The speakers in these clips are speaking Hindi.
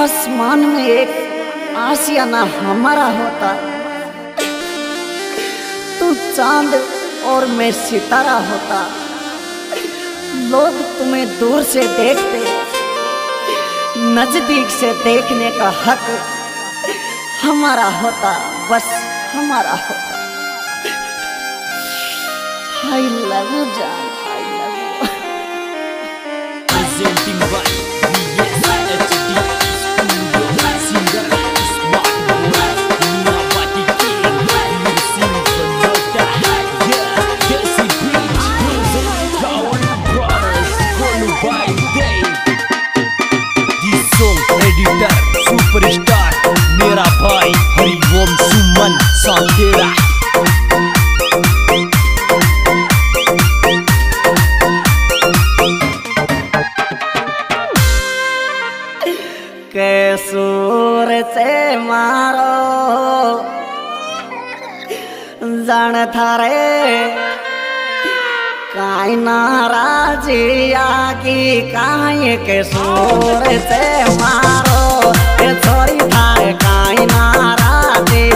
आसमान में एक आशियाना हमारा होता, तू चांद और मैं सितारा होता। लोग तुम्हें दूर से देखते, नजदीक से देखने का हक हमारा होता, बस हमारा होता। I love you जान, I love you। Presenting by VS HD Studio, singer is Meena party king, Veer Singh Banota, yeah, Casey Bridge, Cowan Brothers, Kolu by day। This song editor, superstar, मेरा भाई हरिवम सुमन सांगेरा। कैसूर से मारो जान थारे काई नाराजिया की काई, कैसूर से मारो छोरी थारे काई नाराजिया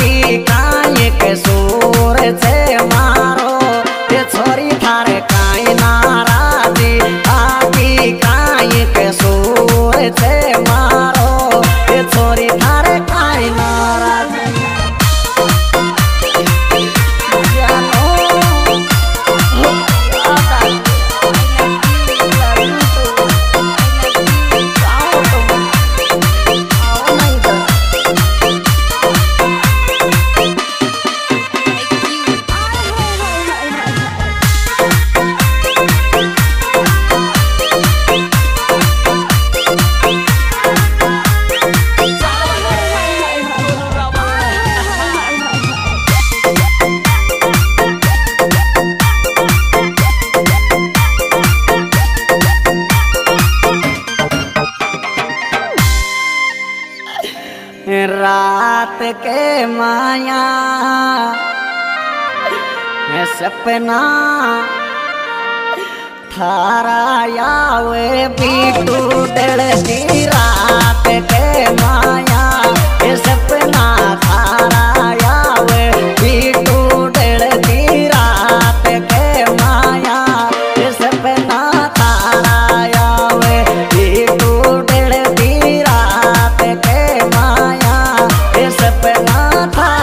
की काई, कैसूर से मारो छोरी थारे काई नाराजिया की काई, कैसूर से रात के माया सपना थारा यावे बीटू डड़ती, रात के माया सपना थारा यावे बीटू डड़ती, रात के माया सपना थारा यावे बीटू डड़ती, रात के माया सपना थारा।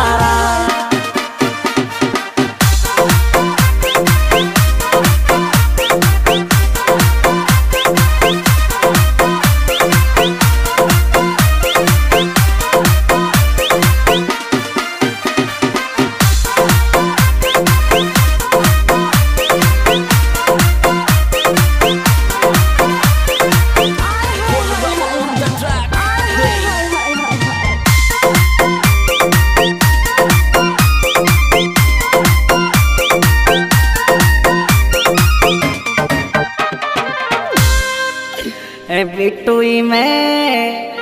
बिटुई में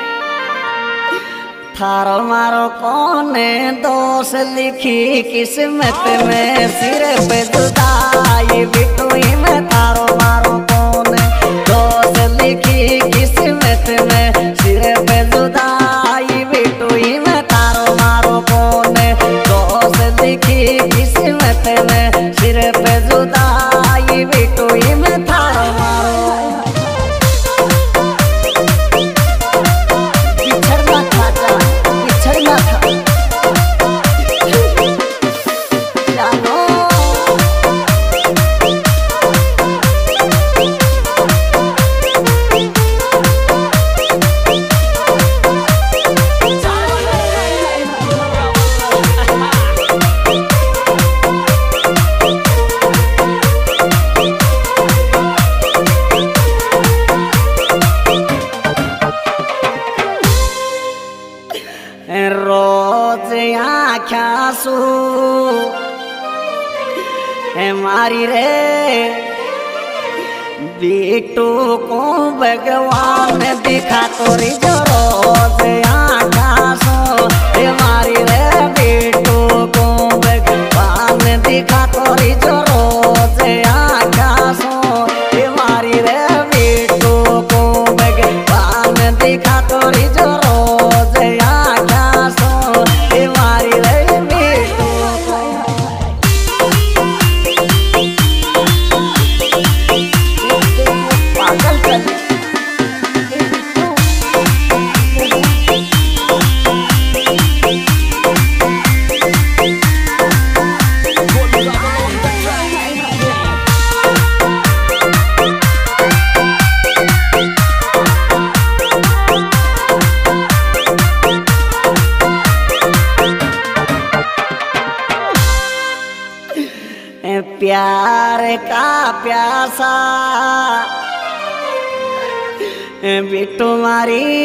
थारो मारो कौने दोष लिखी किस्मत में सिर पे जुदाई, बिटुई में थारो मारो कौने दोष लिखी किस्मत में सिर पे जुदाई, बिटुई में थारो मारो कौने दोष लिखी किस्मत में सिर पे जुदाई, बिटुई में थारो मारो ख्यासू है मारी रे बेटू को भगवान दिखा तो रिजो रोज आकाशो है मारी रे बेटू को भगवान दिखा तो रिजो रोज आकाशो है मारी रे बेटू को भगवान दिखा तो प्यार का प्यासा बिट्टू मारी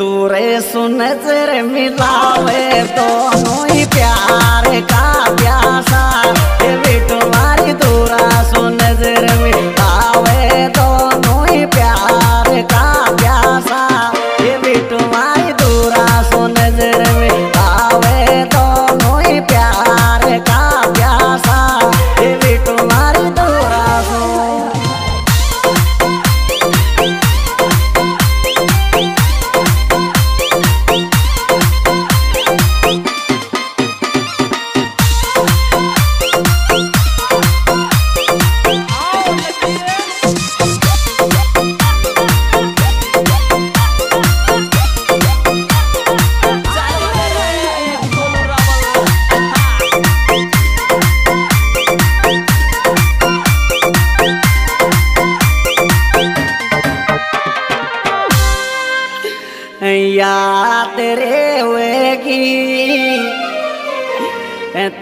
दूरे सुनजर मिलावे दोनों ही प्यार का प्यासा बिट्टू मारी दूरा सुनजर मिलावे दोनों ही प्यार का प्यासा बिट्टू मारी दूरा सुनजर मिलावे दोनों ही प्यार का प्यासा बिट्टू मारी दूरा याद रहेगी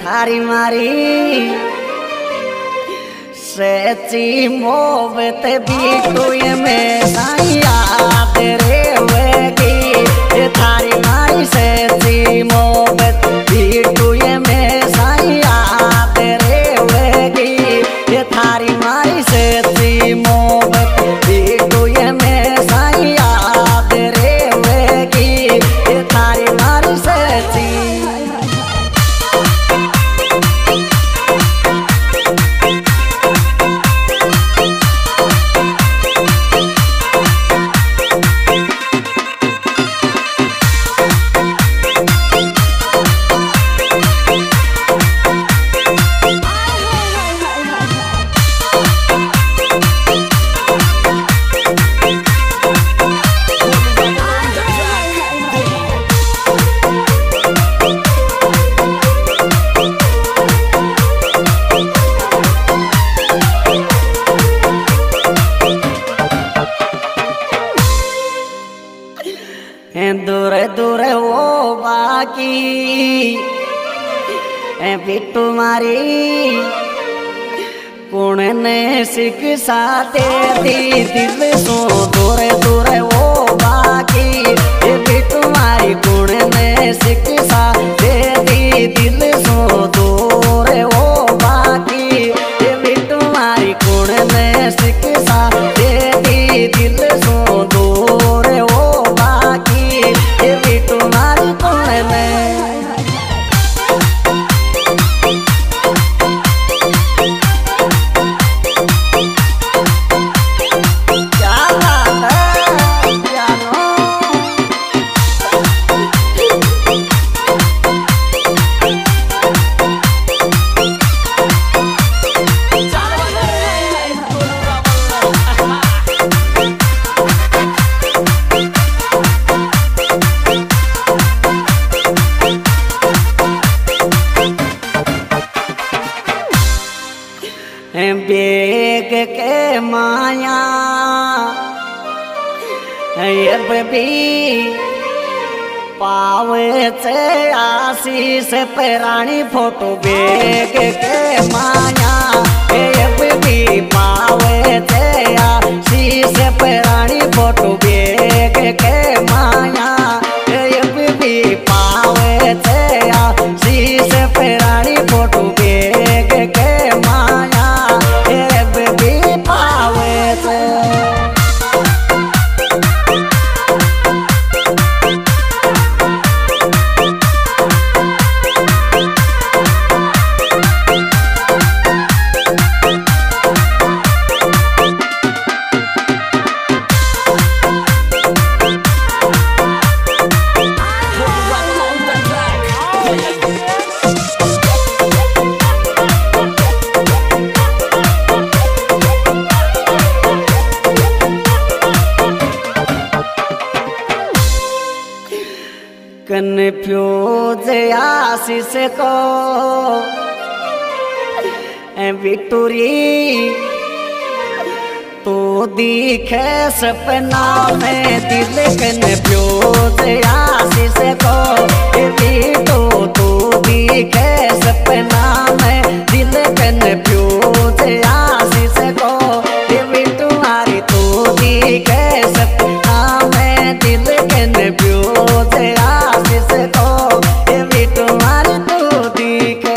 थारी मारी सच्ची मोहब्बत बिट्टू ये मेरा याद रहेगी थारी मारी सच्ची मोहब्बत बिट्टू ये मेरा याद रहेगी थारी मारी सच्ची मोहब्बत बिट्टू ये मेरा याद बिट्टू मारी कौन ने शिक्षा दे दी दिल सो दूर दूर वो बाकी बिट्टू मारी कौन ने शिक्षा दे दी दिल सो दूर वो बाकी बिट्टू मारी कौन ने शिक्षा दे दी दिल सो दूर वो बाकी बिट्टू मारी कौन ने बेग के माया भी पावे से आशीष प्राणी फोटो बेग के माया भी पावे से आशीष प्राणी फोटो बेग के माया भी पावे से आशीष प्राणी फोटो बेग के माया कन्फ्यूज आशीष को विक्टोरी तो दिखे सपना में दिल कन्फ्यूज आशीष को विक्टो तो दिखे देखे सपना में दिल कन प्यूज आशीष को देवी तुम्हारी तू देखे सपना में दिल कन प्यूज आशीष को देवी तुम्हारी तू देखे।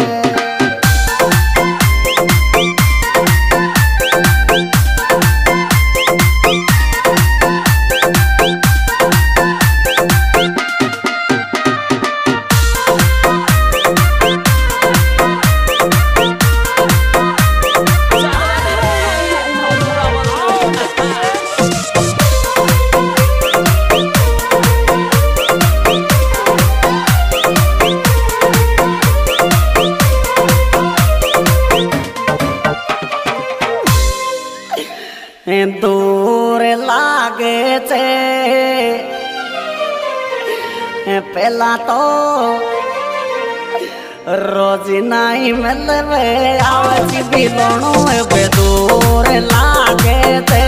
दूर लागे चे पहला तो रोज नहीं मिलवे आज भी बे दूर लागे चे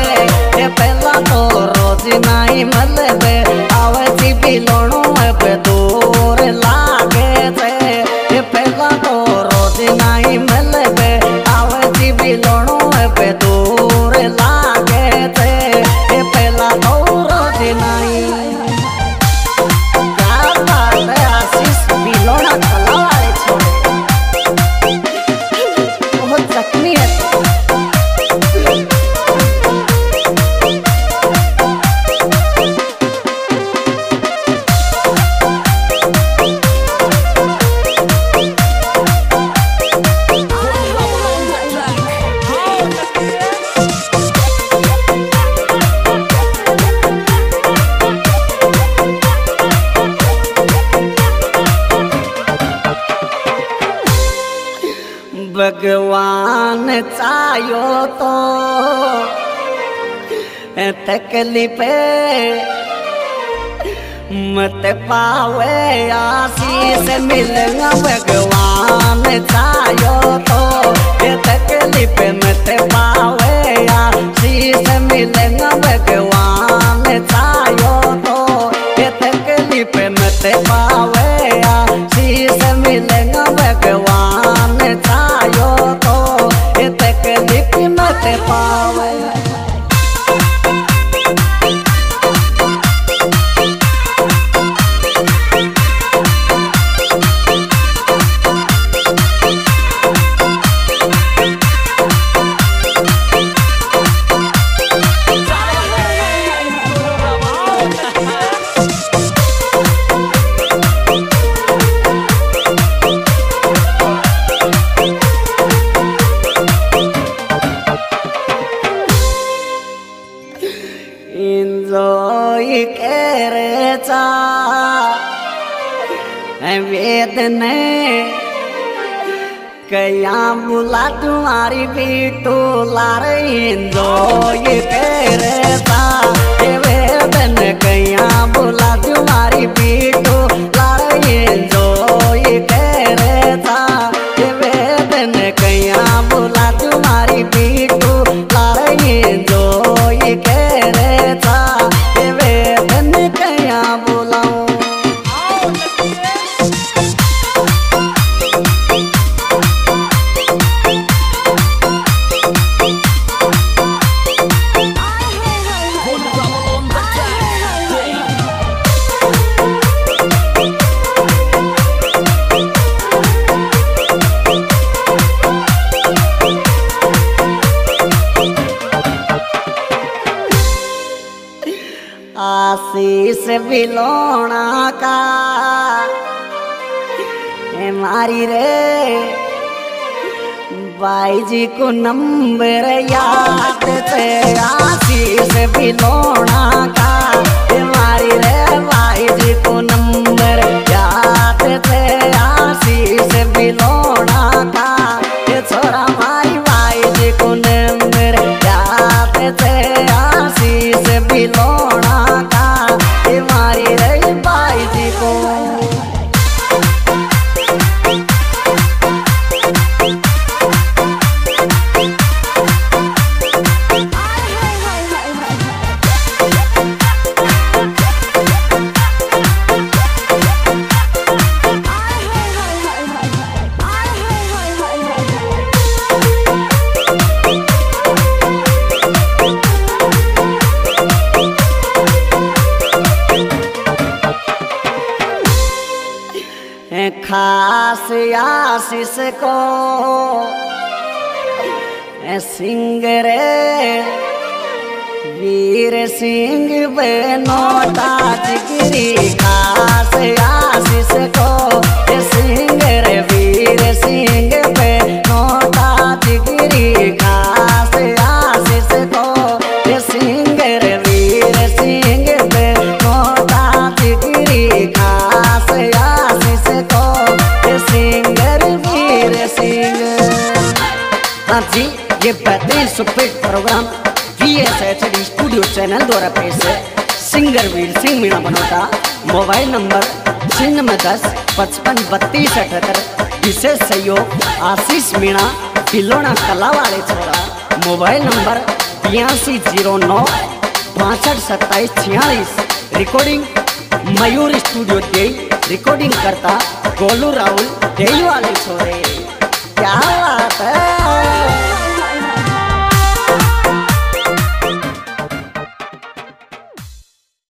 पहला तो रोज नहीं मिलवे आज भी बे दूर लागे चे पहला तो रोज नहीं मिलवे आज भी बे दूर लागे थे ये पहला तो रोज नहीं आशीष बिलोड़ा तलवार छोड़े बहुत जख्मी है भगवान चायो तो तकलीफ मत पावे आशीष मिलना भगवान चायो तो तकलीफ मत पावे आशीष मिलना भगवान चायो तो तकलीफ मत पावे आशीष मिलना भगवान चायो तो तकलीफ मत पावे। वेद ने कया बुला तुम्हारी भी तो लारिंदो ये कहता वेद ने कया बुला तुम्हारी भी तो लारिंदो ये कहता वेद ने कया बुला तुम्हारी भी तो लारिंदो ये कहता वेद ने कया बुलाओ आशीष बिलोड़ा का मारी रे भाई जी को नंबर याद से आशीष बिलोड़ा का मारी रे भाई जी को नंबर याद से आशीष बिलोड़ा का छोरा मारी भाई जी को नंबर याद से आशीष बिलोड़ा का मारी रे भाई जी को। आशीष को सिंह रे वीर सिंह बनोटा जिगरी खास आशीष को सिंह रे वीर सिंह बनोटा जिगरी खास आशीष को सिंह रे वीर सिंह बनोटा जिगरी खास आशीष को सिंह रे वीर सिंह। ये बेहतरीन super programme VS HD studio channel द्वारा पेश है। Singer Veer Singh Meena Banota, mobile number 9610 553278। विशेष सहयोग आशीष मीणा बिलोना कला वाले छोड़ा, mobile number 8309 652746। Recording Mayur studio दे, रिकॉर्डिंग करता गोलू राहुल दे वाले छोड़े। क्या बात है।